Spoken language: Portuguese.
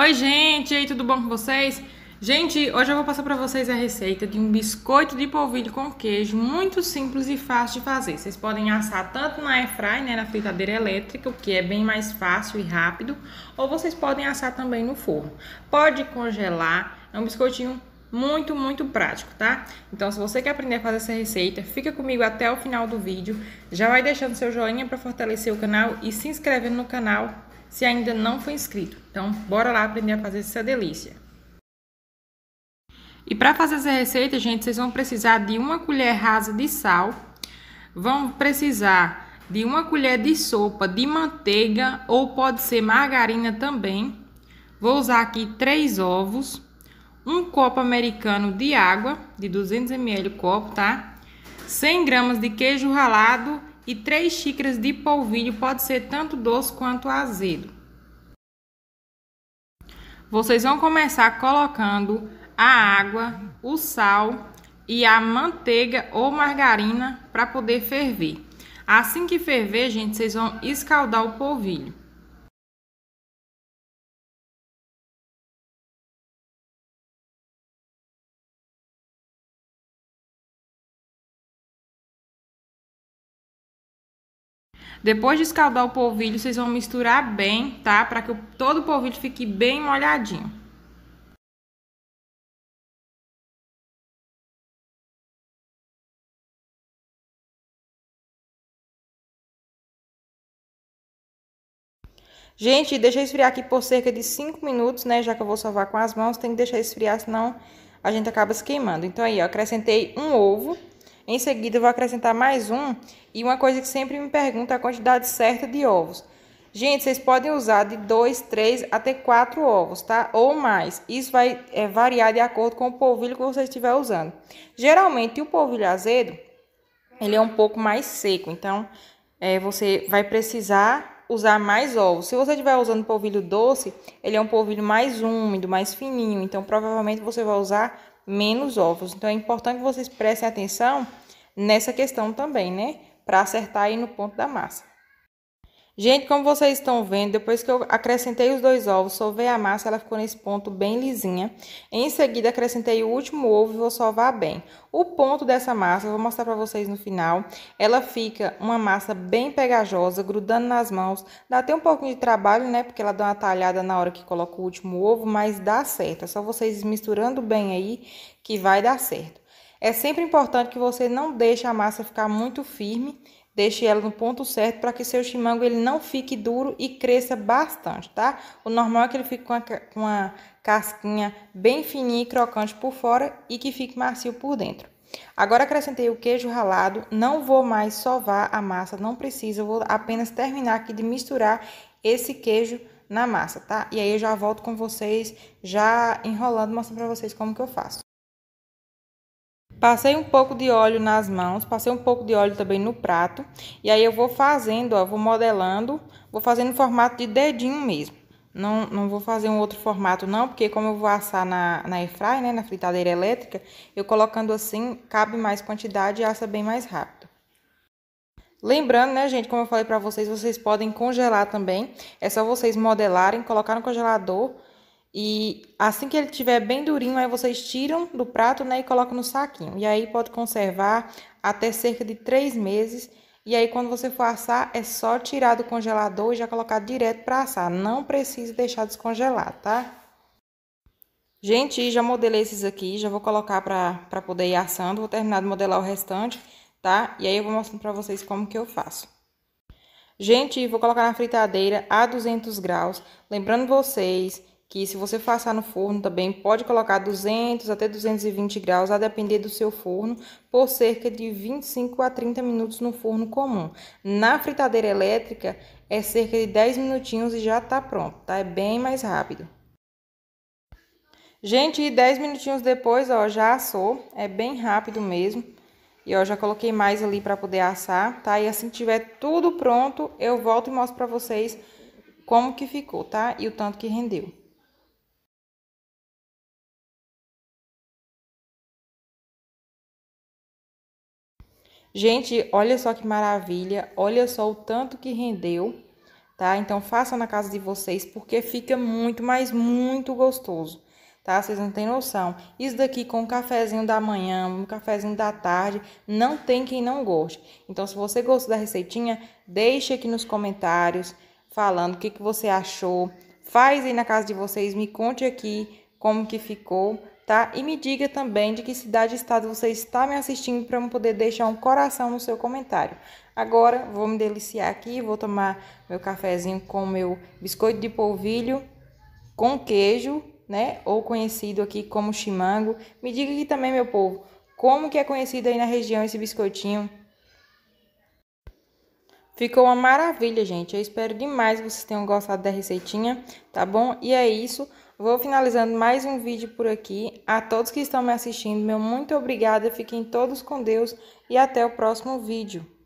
Oi gente, e aí, tudo bom com vocês? Gente, hoje eu vou passar pra vocês a receita de um biscoito de polvilho com queijo, muito simples e fácil de fazer. Vocês podem assar tanto na airfry, né, na fritadeira elétrica, o que é bem mais fácil e rápido, ou vocês podem assar também no forno. Pode congelar, é um biscoitinho muito, muito prático, tá? Então, se você quer aprender a fazer essa receita, fica comigo até o final do vídeo. Já vai deixando seu joinha pra fortalecer o canal e se inscrevendo no canal se ainda não for inscrito. Então, bora lá aprender a fazer essa delícia. E para fazer essa receita, gente, vocês vão precisar de uma colher rasa de sal, vão precisar de uma colher de sopa de manteiga, ou pode ser margarina também. Vou usar aqui 3 ovos, um copo americano de água, de 200 ml o copo, tá? 100 gramas de queijo ralado e 3 xícaras de polvilho, pode ser tanto doce quanto azedo. Vocês vão começar colocando a água, o sal e a manteiga ou margarina para poder ferver. Assim que ferver, gente, vocês vão escaldar o polvilho. Depois de escaldar o polvilho, vocês vão misturar bem, tá? Para que todo o polvilho fique bem molhadinho. Gente, deixei esfriar aqui por cerca de 5 minutos, né? Já que eu vou sovar com as mãos, tem que deixar esfriar, senão a gente acaba se queimando. Então aí, ó, acrescentei um ovo. Em seguida, eu vou acrescentar mais um. E uma coisa que sempre me pergunta é a quantidade certa de ovos. Gente, vocês podem usar de 2, 3 até 4 ovos, tá? Ou mais. Isso vai variar de acordo com o polvilho que você estiver usando. Geralmente, o polvilho azedo, ele é um pouco mais seco. Então, você vai precisar usar mais ovos. Se você estiver usando polvilho doce, ele é um polvilho mais úmido, mais fininho. Então, provavelmente, você vai usar menos ovos. Então é importante que vocês prestem atenção nessa questão também, né? Para acertar aí no ponto da massa. Gente, como vocês estão vendo, depois que eu acrescentei os 2 ovos, sovei a massa, ela ficou nesse ponto bem lisinha. Em seguida, acrescentei o último ovo e vou sovar bem. O ponto dessa massa, eu vou mostrar para vocês no final, ela fica uma massa bem pegajosa, grudando nas mãos. Dá até um pouquinho de trabalho, né, porque ela dá uma talhada na hora que coloca o último ovo, mas dá certo. É só vocês misturando bem aí que vai dar certo. É sempre importante que você não deixe a massa ficar muito firme. Deixe ela no ponto certo para que seu chimango ele não fique duro e cresça bastante, tá? O normal é que ele fique com uma casquinha bem fininha e crocante por fora e que fique macio por dentro. Agora acrescentei o queijo ralado, não vou mais sovar a massa, não precisa, eu vou apenas terminar aqui de misturar esse queijo na massa, tá? E aí eu já volto com vocês, já enrolando, mostrando para vocês como que eu faço. Passei um pouco de óleo nas mãos, passei um pouco de óleo também no prato. E aí eu vou fazendo, ó, vou modelando, vou fazendo em formato de dedinho mesmo. Não vou fazer um outro formato não, porque como eu vou assar na airfry, né, na fritadeira elétrica, eu colocando assim, cabe mais quantidade e assa bem mais rápido. Lembrando, né, gente, como eu falei pra vocês, vocês podem congelar também. É só vocês modelarem, colocar no congelador. E assim que ele estiver bem durinho, aí vocês tiram do prato, né, e colocam no saquinho. E aí pode conservar até cerca de 3 meses. E aí quando você for assar, é só tirar do congelador e já colocar direto para assar. Não precisa deixar descongelar, tá? Gente, já modelei esses aqui, já vou colocar para poder ir assando. Vou terminar de modelar o restante, tá? E aí eu vou mostrando para vocês como que eu faço. Gente, vou colocar na fritadeira a 200 graus. Lembrando vocês que se você for assar no forno também, pode colocar 200 até 220 graus, a depender do seu forno, por cerca de 25 a 30 minutos no forno comum. Na fritadeira elétrica, é cerca de 10 minutinhos e já tá pronto, tá? É bem mais rápido. Gente, 10 minutinhos depois, ó, já assou, é bem rápido mesmo. E ó, já coloquei mais ali pra poder assar, tá? E assim que tiver tudo pronto, eu volto e mostro pra vocês como que ficou, tá? E o tanto que rendeu. Gente, olha só que maravilha, olha só o tanto que rendeu, tá? Então, façam na casa de vocês, porque fica muito, mas muito gostoso, tá? Vocês não têm noção. Isso daqui com um cafezinho da manhã, um cafezinho da tarde, não tem quem não goste. Então, se você gostou da receitinha, deixe aqui nos comentários falando o que, que você achou. Faz aí na casa de vocês, me conte aqui como que ficou, tá? E me diga também de que cidade e estado você está me assistindo para eu poder deixar um coração no seu comentário. Agora, vou me deliciar aqui, vou tomar meu cafezinho com meu biscoito de polvilho com queijo, né? Ou conhecido aqui como chimango. Me diga aqui também, meu povo, como que é conhecido aí na região esse biscoitinho. Ficou uma maravilha, gente. Eu espero demais que vocês tenham gostado da receitinha, tá bom? E é isso. Vou finalizando mais um vídeo por aqui. A todos que estão me assistindo, meu muito obrigada. Fiquem todos com Deus e até o próximo vídeo.